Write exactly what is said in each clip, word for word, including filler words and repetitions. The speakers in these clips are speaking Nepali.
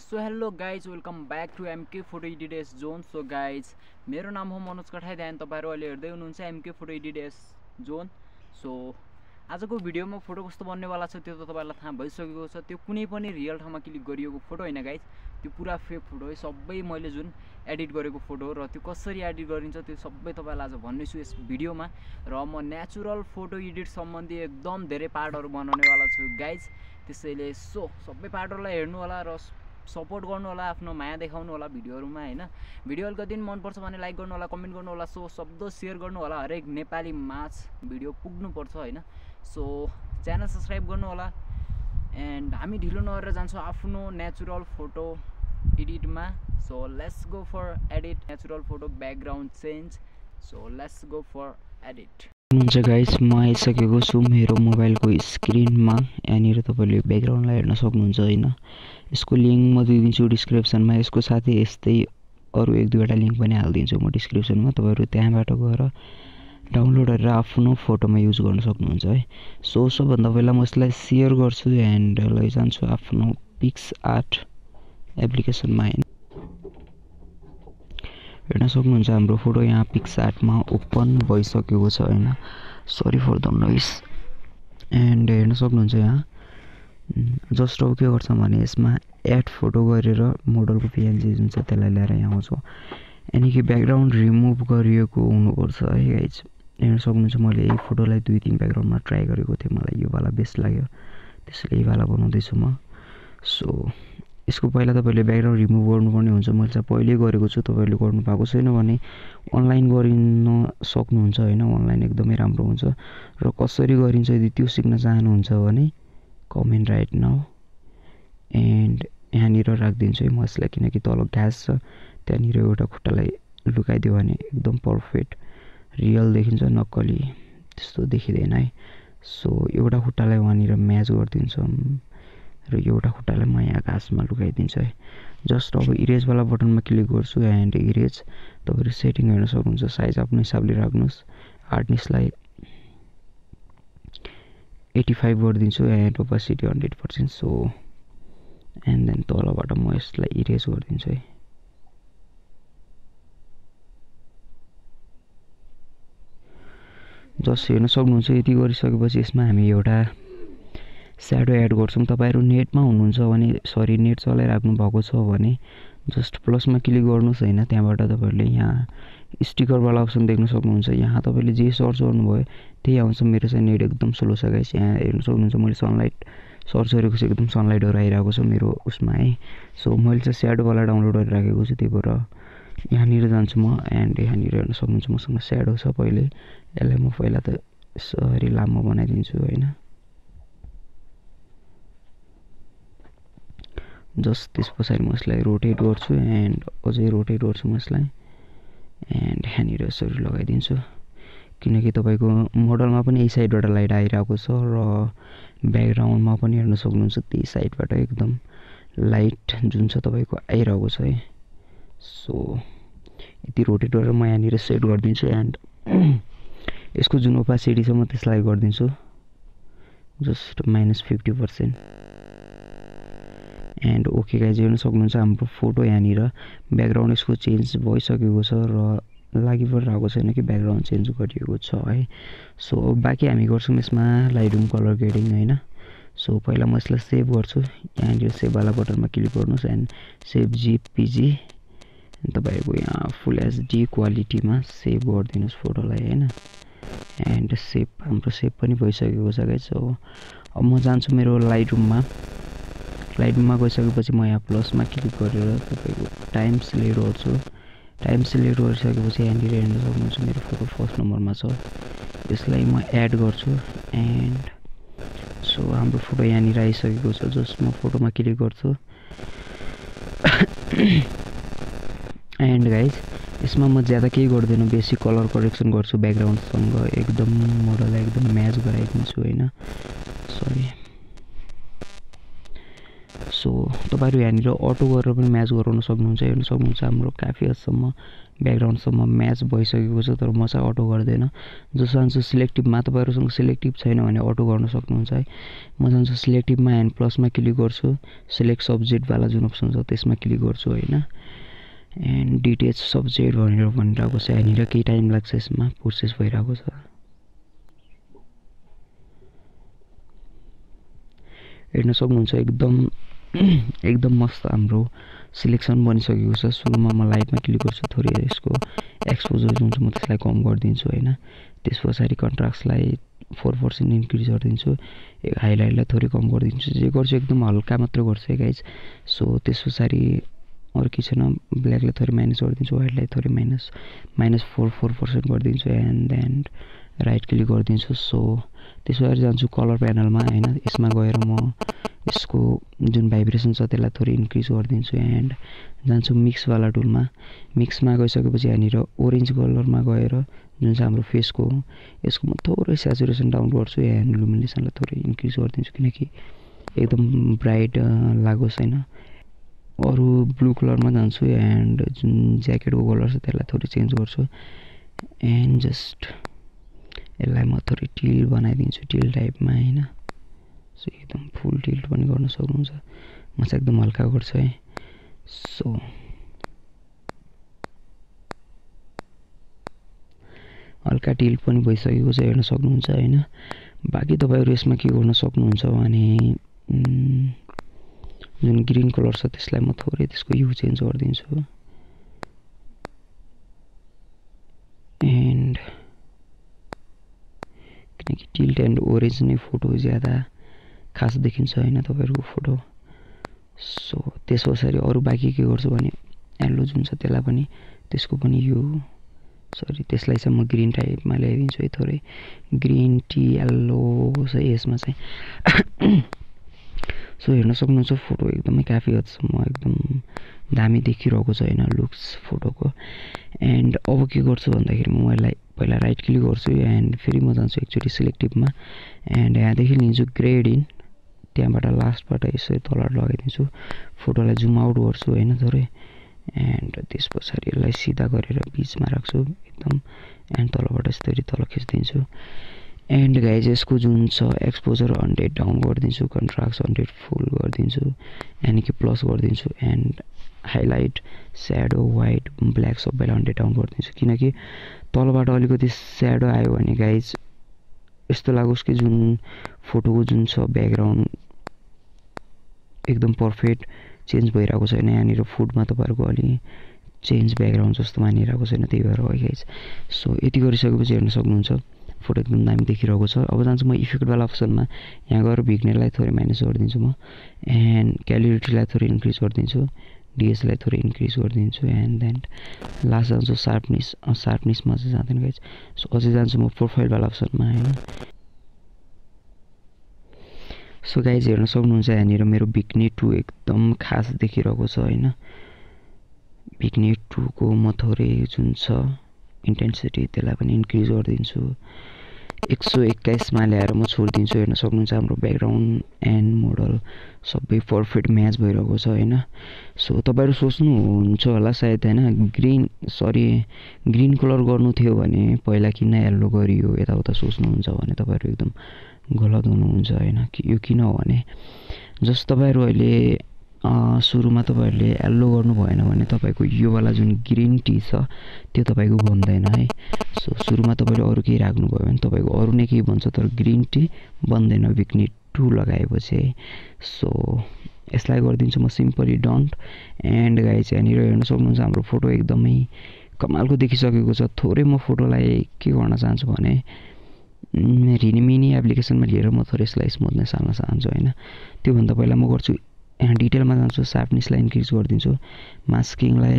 So hello guys welcome back to MK photo editors zone. So guys मेरो नाम हो मनोज कठाई एंड तपाईहरु अहिले हेर्दै हुनुहुन्छ MK photo editors zone. So आजको भिडियोमा फोटो कस्तो बन्नेवाला छ त्यो त तपाईहरुलाई थाहा भइसकेको छ। त्यो कुनै पनि रियल ठाउँमा क्लिक गरिएको फोटो हैन गाइज, त्यो पुरा फेक फोटो हो। सबै मैले जुन एडिट गरेको फोटो हो र त्यो कसरी एडिट गरिन्छ त्यो सबै तपाईहरुलाई आज भन्ने छु यस भिडियोमा। र म नेचुरल फोटो एडिट सम्बन्धी एकदम धेरै पार्टहरु बनाउनेवाला छु गाइज, त्यसैले सो सबै पार्टहरुलाई हेर्नु होला र सपोर्ट गर्नु होला, आफ्नो माया देखाउनु होला भिडियोहरुमा हैन। भिडियो अलिकति मन पर्छ भने लाइक गर्नु होला, कमेन्ट गर्नु होला, सो शब्द शेयर गर्नु होला। हरेक नेपाली माझ भिडियो पुग्नु पर्छ हैन, सो च्यानल सब्स्क्राइब गर्नु होला। एन्ड हामी ढिलो नगरेर जान्छौं आफ्नो नेचुरल फोटो एडिटमा। So let's go for edit. Natural photo background change, so let's go for edit. हुन्छ गाइज म आइसकेको छु मेरो मोबाइलको स्क्रिनमा। यहाँनिर तपाईले ब्याकग्राउन्डलाई हेर्न सक्नुहुन्छ हैन। यसको लिंक म दिइदिन्छु डिस्क्रिप्सनमा, यसको साथै यस्तै अरु एक दुईवटा लिंक पनि हालिदिन्छु म डिस्क्रिप्सनमा। तपाईहरु त्यहाँबाट गएर डाउनलोड गरेर आफ्नो फोटोमा युज गर्न सक्नुहुन्छ है। सो सबभन्दा पहिला म यसलाई शेयर गर्छु एन्ड लैजान्छु आफ्नो पिक्स आर्ट एप्लिकेसनमा हैन। हेर्न सक्नुहुन्छ हाम्रो फोटो यहाँ पिक्स आर्टमा ओपन भइसकेको छ हैन। Sorry for the noise. And हेर्न सक्नुहुन्छ यहाँ जस्ट अब के गर्छौँ भने यसमा एड फोटो गरेर मोडलको पिएनजी जुन छ त्यसलाई ल्याएर यहाँ आउँछौँ। यानि कि ब्याकग्राउन्ड रिमुभ गरिएको हुनुपर्छ है गाइज। हेर्न सक्नुहुन्छ मैले यही फोटोलाई दुई तिन ब्याकग्राउन्डमा ट्राई गरेको थिएँ, मलाई यो वाला बेस्ट लाग्यो त्यसैले यो वाला बनाउँदैछु म। सो यसको पहिला तपाईले ब्याकग्राउन्ड रिमुभ गर्नुपर्ने हुन्छ, मैले चाहिँ पहिले गरेको छु। तपाईले गर्नु भएको छैन भने अनलाइन गरिन सक्नुहुन्छ हैन, अनलाइन एकदमै राम्रो हुन्छ। र कसरी गरिन्छ यदि त्यो सिक्न चाहनुहुन्छ भने कमेन्ट राइट नाउ। एन्ड यहाँनिर राखिदिन्छु है म यसलाई, किनकि तल ग्यास छ त्यहाँनिर एउटा खुट्टालाई लुकाइदियो भने एकदम पर्फेक्ट रियल देखिन्छ, नक्कली त्यस्तो देखिँदैन है। सो एउटा खुट्टालाई वहाँनिर म्याच गरिदिन्छौँ र एउटा खुट्टालाई म यहाँ घाँसमा लुकाइदिन्छु है। जस्ट अब इरेजवाला बटनमा क्लिक गर्छु एन्ड इरेज। तपाईँहरू सेटिङ हेर्न सक्नुहुन्छ, साइज आफ्नो हिसाबले राख्नुहोस्। हार्डनेसलाई एटी फाइभ गरिदिन्छु and opacity hundred percent. So and then तलबाट म यसलाई इरेज गरिदिन्छु है। जस्ट हेर्न सक्नुहुन्छ यति गरिसकेपछि यसमा हामी एउटा स्याडो एड गर्छौँ। तपाईहरु नेटमा हुनुहुन्छ भने सरी नेट चलाइराख्नु भएको छ भने जस्ट प्लसमा क्लिक गर्नुहोस् हैन। त्यहाँबाट तपाईहरुले यहाँ स्टिकरवाला अप्सन देख्न सक्नुहुन्छ। यहाँ तपाईले जे सर्च गर्नुभयो त्यही आउँछ। मेरो चाहिँ नेट एकदम स्लो छ गाइस। यहाँ हेर्न सक्नुहुन्छ मैले सनलाइट सर्च गरेको छु, एकदम सनलाइटहरु आइरहेको छ मेरो उसमा है। सो मैले चाहिँ स्याडोवाला डाउनलोड गरिराखेको छु, त्यही भएर यहाँनिर जान्छु म। एन्ड यहाँनिर हेर्न सक्नुहुन्छ मसँग स्याडो छ। पहिले यसलाई म पहिला त सरी लामो बनाइदिन्छु हैन। जस्ट त्यस पछाडि म यसलाई रोटेट गर्छु एन्ड अझै रोटेट गर्छु म यसलाई। एन्ड यहाँनिर यसरी लगाइदिन्छु, किनकि तपाईँको मोडलमा पनि यही साइडबाट लाइट आइरहेको छ र ब्याकग्राउन्डमा पनि हेर्न सक्नुहुन्छ त्यही साइडबाट एकदम लाइट जुन छ तपाईँको आइरहेको छ है। सो यति रोटेट गरेर म यहाँनिर सेट गरिदिन्छु। एन्ड यसको जुन ओपासिटी छ म त्यसलाई गरिदिन्छु just minus fifty percent. And okay guys हेर्न सक्नुहुन्छ हाम्रो फोटो यहाँनिर ब्याकग्राउन्ड यसको चेन्ज भइसकेको छ र लागि परिरहेको छैन कि ब्याकग्राउन्ड चेन्ज गरिएको छ है। सो बाँकी हामी गर्छौँ यसमा लाइट रुम कलर ग्रेडिङ हैन। सो पहिला म यसलाई सेभ गर्छु, यहाँनिर सेभवाला बटनमा क्लिक गर्नुहोस् एन्ड सेभ जिपिजी। तपाईँको यहाँ फुल एचडी क्वालिटीमा सेभ गरिदिनुहोस् फोटोलाई हैन। एन्ड सेभ हाम्रो सेभ पनि भइसकेको छ गाइज। सो अब म जान्छु मेरो लाइट रुममा। स्लाइडमा गइसकेपछि म यहाँ प्लसमा क्लिक गरेर तपाईँको टाइम सिलेक्ट गर्छु। टाइम सिलेक्ट गरिसकेपछि यहाँनिर हेर्न सक्नुहुन्छ मेरो फोटो फर्स्ट नम्बरमा छ, यसलाई म एड गर्छु। एन्ड सो हाम्रो फोटो यहाँनिर आइसकेको छ। जस्ट म फोटोमा क्लिक गर्छु एन्ड गाइज यसमा म ज्यादा केही गर्दिनँ, बेसिक कलर करेक्सन गर्छु। ब्याकग्राउन्डसँग एकदम मोडललाई एकदम म्याच गराइदिन्छु होइन। सरी सो तपाईहरु यहाँनिर अटो गरेर पनि म्याच गराउन सक्नुहुन्छ हेर्न सक्नुहुन्छ हाम्रो काफी हदसम्म ब्याकग्राउन्ड सम्म म्याच भइसकेको छ तर म चाहिँ अटो गर्दैन जो चाहन्छु सिलेक्टिभमा तपाईहरुसँग सिलेक्टिभ छैन भने अटो गर्न सक्नुहुन्छ है म चाहन्छु सिलेक्टिभमा एन्ड प्लसमा क्लिक गर्छु सिलेक्ट सब्जेक्ट वाला जुन अप्सन छ त्यसमा क्लिक गर्छु हैन एन्ड डिटेच सब्जेक्ट भनेर भनिरहेको छ यहाँनिर के टाइम लाग्छ यसमा प्रोसेस भइरहेको छ हेर्न सक्नुहुन्छ एकदम एकदम मस्त हाम्रो सिलेक्सन बनिसकेको छ सुरुमा म लाइटमा क्लिक गर्छु थोरै यसको एक्सपोजर जुन छ म त्यसलाई कम गर्दिन्छु हैन त्यसपछि कन्ट्रास्टलाई four percent इन्क्रिज गर्दिन्छु हाइलाइटलाई थोरै कम गर्दिन्छु जे गर्छु एकदम हल्का मात्र गर्छु गाइस सो त्यसपछि अरु के छैन ब्ल्याकलाई थोरै माइनस गर्दिन्छु व्हाइटलाई थोरै minus minus four four percent गर्दिन्छु एन्ड देन राइट क्लिक गर्दिन्छु सो त्यसपछि जान्छु कलर प्यानलमा हैन यसमा गएर म यसको जुन भाइब्रेसन छ त्यसलाई थोरै इन्क्रिज गर्दिन्छु एन्ड जान्छु मिक्स वाला टुलमा मिक्समा गइसकेपछि यहाँनिर ओरेन्ज कलरमा गएर जुन चाहिँ हाम्रो फेसको यसको म थोरै स्याचुरेसन डाउन गर्छु एन्ड ल्युमिनेसनलाई थोरै इन्क्रिज गर्दिन्छु किनकि एकदम ब्राइट लागोस् हैन अरु ब्लू कलरमा जान्छु एन्ड जुन ज्याकेटको कलर छ त्यसलाई थोरै चेन्ज गर्छु एन्ड जस्ट यसलाई म थोरै टिल बनाइदिन्छु टिल टाइपमा हैन सो एकदम फुल टिल्ट पनि गर्न सक्नुहुन्छ म चाहिँ एकदम हल्का गर्छु है सो हल्का टिल्ट पनि भइसकेको छ हेर्न सक्नुहुन्छ हैन बाकी तपाईहरु यसमा के गर्न सक्नुहुन्छ भने जुन ग्रीन कलर छ त्यसलाई म थोरै त्यसको ह्यु चेन्ज गर्दिन्छु एन्ड किनकि टिल्ट एन्ड ओरेन्ज नै फोटो ज्यादा खास देखिन्छ हैन तपाईहरुको फोटो सो त्यसपछि अरु बाकी के गर्छु भने येलो जुन छ त्यसलाई पनि त्यसको पनि यो सरी त्यसलाई चाहिँ म ग्रीन टाइपमा ल्याइदिन्छु है थोरै ग्रीन टी येलो सो यसमा चाहिँ सो हेर्न सक्नुहुन्छ फोटो एकदमै काफी हदसम्म एकदम दामी देखिरहेको छ हैन लुक्स फोटोको एन्ड अब के गर्छु भन्दाखेरि म यसलाई पहिला राइट क्लिक गर्छु एन्ड फेरि म जान्छु एकचोटी सिलेक्टिभमा एन्ड यहाँदेखि लिन्छु ग्रेड इन त्यहाँबाट लास्टबाट यसरी तल लगाइदिन्छु फोटोलाई जुम आउट गर्छु हैन थोरै एन्ड त्यसपछि यसलाई सिधा गरेर बीचमा राख्छु एकदम एन्ड तलबाट यसरी तल खिच्दिन्छु एन्ड गाइज यसको जुन छ एक्सपोजर हन्ड्रेड डाउन गर्दिन्छु कन्ट्रास्ट हन्ड्रेड फुल गर्दिन्छु यानि कि प्लस गर्दिन्छु and highlight shadow white black सबैलाई हन्ड्रेड डाउन गर्दिन्छु किनकि तलबाट अलिकति स्याडो आयो भने गाइज यस्तो लागोस् कि जुन फोटोको जुन छ ब्याकग्राउन्ड एकदम पर्फेक्ट चेन्ज भइरहेको छैन यहाँनिर फुडमा तपाईहरुको अलि चेन्ज ब्याकग्राउन्ड जस्तो मानिरहेको छैन त्यही भएर हो गाइज सो यति गरिसकेपछि हेर्न सक्नुहुन्छ फोटो एकदम दामी देखिरहेको छ अब जान्छु म इफेक्ट वाला अप्सनमा यहाँ गएर भिग्नेरलाई थोरै माइनस गरिदिन्छु म एन्ड क्ल्यारिटीलाई थोरै इन्क्रिज गरिदिन्छु डिएसलाई थोरै इन्क्रिज गरिदिन्छु एन्ड देन लास्ट जान्छु शार्पनेस शार्पनेसमा चाहिँ जाँदैन गाइज सो अझै जान्छु म प्रोफाइल वाला अप्सनमा हैन सो गाइज हेर्न सक्नुहुन्छ यहाँनिर मेरो भिग्नेर टू एकदम खास देखिरहेको छ हैन भिग्नेर टू को म थोरै जुन छ इन्टेन्सिटी त्यसलाई पनि इन्क्रिज गर्दिन्छु one twenty-one मा ल्याएर म छोड्दिन्छु हेर्न सक्नुहुन्छ हाम्रो ब्याकग्राउन्ड एन्ड मोडल सबै परफेक्ट म्याच भइरहेको छ हैन सो तपाईहरु सोच्नु हुन्छ होला सायद हैन ग्रीन सरी ग्रीन कलर गर्नु थियो भने पहिला किन येलो गरियो यताउता सोच्नुहुन्छ भने तपाईहरु एकदम गलत हुनुहुन्छ हैन यो किन हो भने जस तपाईहरु अहिले अ सुरुमा तपाईहरुले येलो गर्नु भएन भने तपाईको यो वाला जुन ग्रीन टी छ त्यो तपाईको बन्दैन है सो सुरुमा तपाईले अरु के राख्नु भयो भने तपाईको अरु नै के बन्छ तर ग्रीन टी बन्दैन भिग्नेर टू लगाएपछि है सो यसलाई गर्दिन्छु म सिम्पली डन्ट एन्ड गाइस यहाँनिर हेर्न सक्नुहुन्छ हाम्रो फोटो एकदमै कमालको देखिसकेको छ थोरै म फोटोलाई के गर्न चाहन्छु भने रिनिमिनी एप्लिकेसनमा लिएर म थोरै यसलाई स्मूथनेस आउन चाहन्छु हैन त्यो भन्दा पहिला म गर्छु यहाँ डिटेलमा जान्छु शार्पनेसलाई इन्क्रिज गरिदिन्छु मास्किङलाई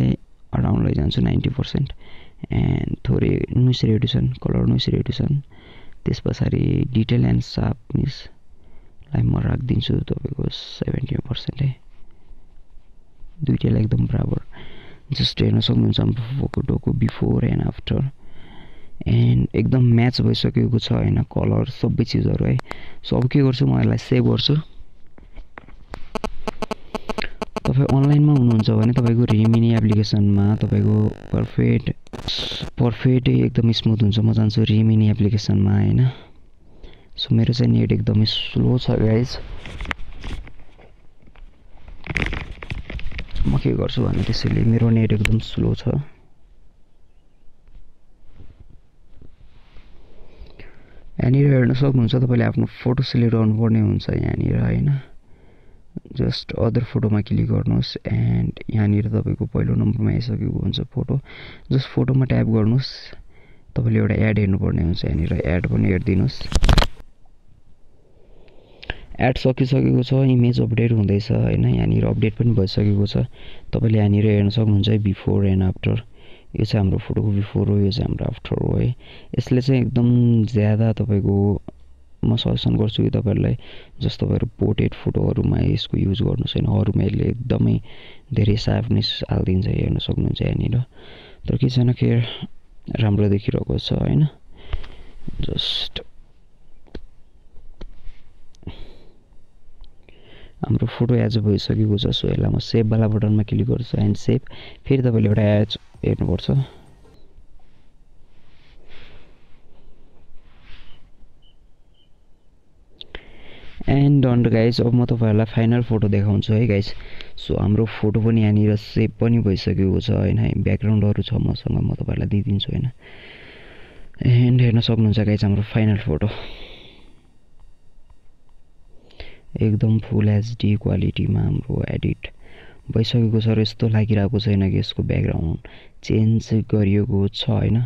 अराउन्ड लैजान्छु ninety percent एन्ड थोरै noise reduction colour noise reduction त्यसपछि डिटेल एन्ड शार्पनेसलाई म राख्दिन्छु तपाईको seventy percent है दुईटैलाई एकदम बराबर जस्ट हेर्न सक्नुहुन्छ हाम्रो फोटोको बिफोर एन्ड आफ्टर एन्ड एकदम म्याच भइसकेको छ हैन कलर सबै चीजहरु है सो अब के गर्छु म यसलाई सेभ गर्छु तपाईं अनलाइन मा हुनुहुन्छ भने तपाईको रेमिनी एप्लिकेशन मा तपाईको परफेक्ट परफेक्ट एकदम स्मूथ हुन्छ म जान्छु रेमिनी एप्लिकेशन मा हैन सो मेरो चाहिँ नेट एकदमै स्लो छ गाइस म के गर्छु भने त्यसैले मेरो नेट एकदम स्लो छ यानी हेर्न सक्नुहुन्छ तपाईले आफ्नो फोटो सिलेक्ट गर्नु पर्ने हुन्छ यानी हैन Just other photo ma click garnos and yani tapeko पहिलो number ma aisakeko huncha photo just photo ma tap garnos tapaile euta ad hernu parne huncha yani ra ad pani herdinus ad sakisakeko cha image update hundai cha हैन yani ra update pani bhaisakeko cha tapaile yani ra hernu sakनुहुन्छ before and after यो चाहिँ हाम्रो फोटोको before हो यो चाहिँ हाम्रो after हो है यसले चाहिँ एकदम ज्यादा तपाईको म सजेसन गर्छु कि तपाईहरुलाई जस्तो तपाईहरु पोर्ट्रेट फोटोहरुमा यसको युज गर्नुस् हैन अरुमा यसले एकदमै धेरै शार्पनेस हाल्दिन्छ हेर्न सक्नुहुन्छ हैन ल तर के छैन केयर राम्रो देखिरहेको छ हैन जस्ट हाम्रो फोटो एज भइसकेको छ सो यसलाई म सेभ वाला बटनमा क्लिक गर्छु एन्ड सेभ फेरि तपाईले एउटा एज हेर्नुपर्छ And done guys, अब म तपाईहरुलाई फाइनल फोटो देखाउँछु है गाइस सो हाम्रो फोटो पनि यहाँ निर सेभ पनि भइसकेको छ हैन ब्याकग्राउन्डहरु छ मसँग म तपाईहरुलाई दिइदिन्छु हैन एन्ड हेर्न सक्नुहुन्छ गाइस हाम्रो फाइनल फोटो एकदम फुल एचडी क्वालिटीमा हाम्रो एडिट भइसकेको छ र यस्तो लागिरहेको छैन कि यसको ब्याकग्राउन्ड चेन्ज गरिएको छ हैन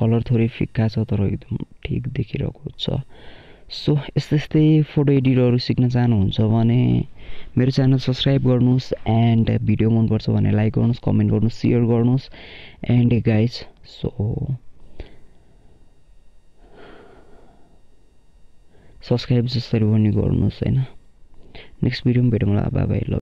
कलर थोरै फिक्का छ तर एकदम ठीक देखिरहेको छ सो यस्तै यस्तै फोटो एडिटरहरु सिक्न चाहनुहुन्छ भने मेरो च्यानल सब्स्क्राइब गर्नुस् एन्ड भिडियो मन पर्छ भने लाइक गर्नुस् कमेन्ट गर्नुस् शेयर गर्नुस् एन्ड गाइस सो सब्स्क्राइब जसरी पनि गर्नुस् हैन नेक्स्ट भिडियोमा भेटौँला बाइ बाइ